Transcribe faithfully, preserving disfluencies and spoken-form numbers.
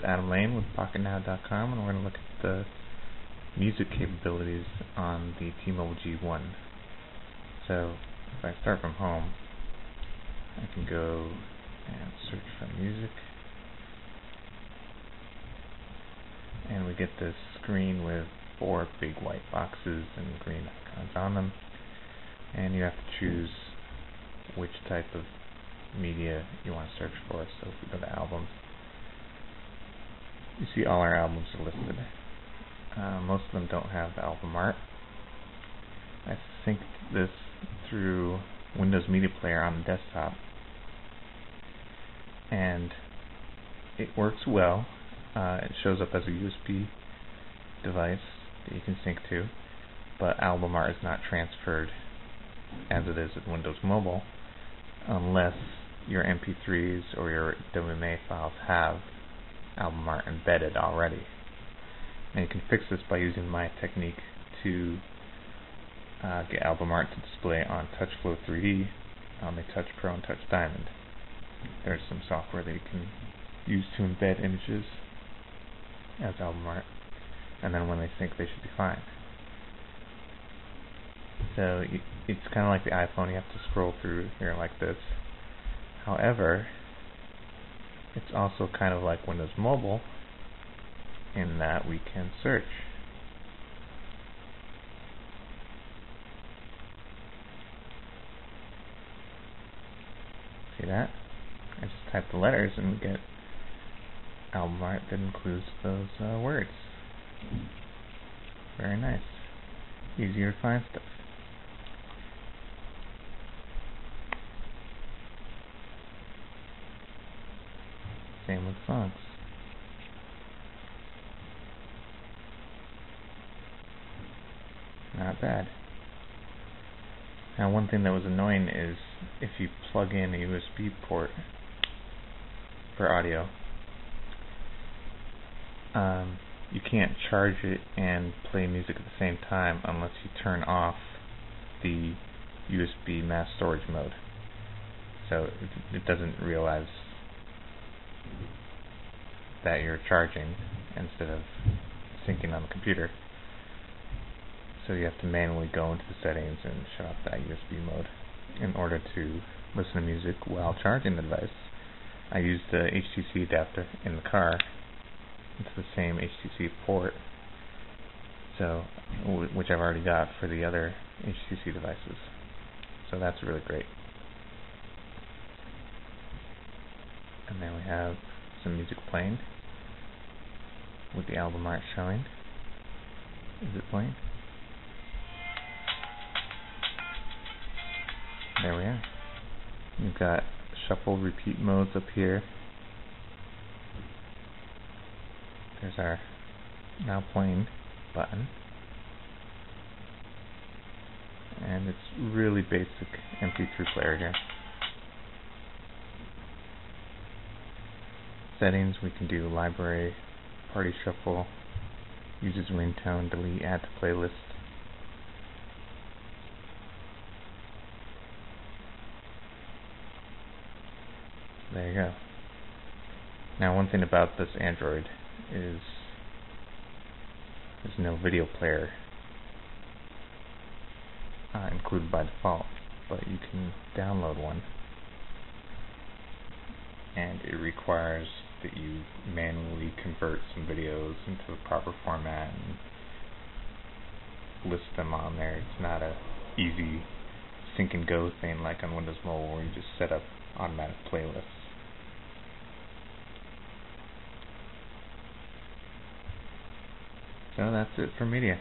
is Adam Lane with PocketNow dot com, and we're going to look at the music capabilities on the T-Mobile G one. So if I start from home, I can go and search for music, and we get this screen with four big white boxes and green icons on them, and you have to choose which type of media you want to search for. So if we go to albums, you see all our albums are listed. Uh, most of them don't have album art. I synced this through Windows Media Player on the desktop, and it works well. Uh, it shows up as a U S B device that you can sync to, but album art is not transferred as it is with Windows Mobile unless your M P threes or your W M A files have album art embedded already. And you can fix this by using my technique to uh, get album art to display on TouchFlow three D on the Touch Pro and Touch Diamond. There's some software that you can use to embed images as album art, and then when they sync they should be fine. So it's kind of like the iPhone, you have to scroll through here like this. However, it's also kind of like Windows Mobile in that we can search. See that? I just type the letters and we get album art that includes those uh, words. Very nice. Easier to find stuff. Same with songs. Not bad. Now, one thing that was annoying is if you plug in a U S B port for audio, um, you can't charge it and play music at the same time unless you turn off the U S B mass storage mode. So it, it doesn't realize that you're charging instead of syncing on the computer. So you have to manually go into the settings and shut off that U S B mode in order to listen to music while charging the device. I used the H T C adapter in the car. It's the same H T C port, so which I've already got for the other H T C devices. So that's really great. And then we have some music playing with the album art showing. Is it playing? There we are. We've got shuffle repeat modes up here. There's our now playing button, and it's really basic M P three player here. Settings, we can do library, party shuffle, uses ringtone, delete, add to playlist. There you go. Now, one thing about this Android is there's no video player uh, included by default, but you can download one, and it requires that you manually convert some videos into the proper format and list them on there. It's not a easy sync and go thing like on Windows Mobile where you just set up automatic playlists. So that's it for media.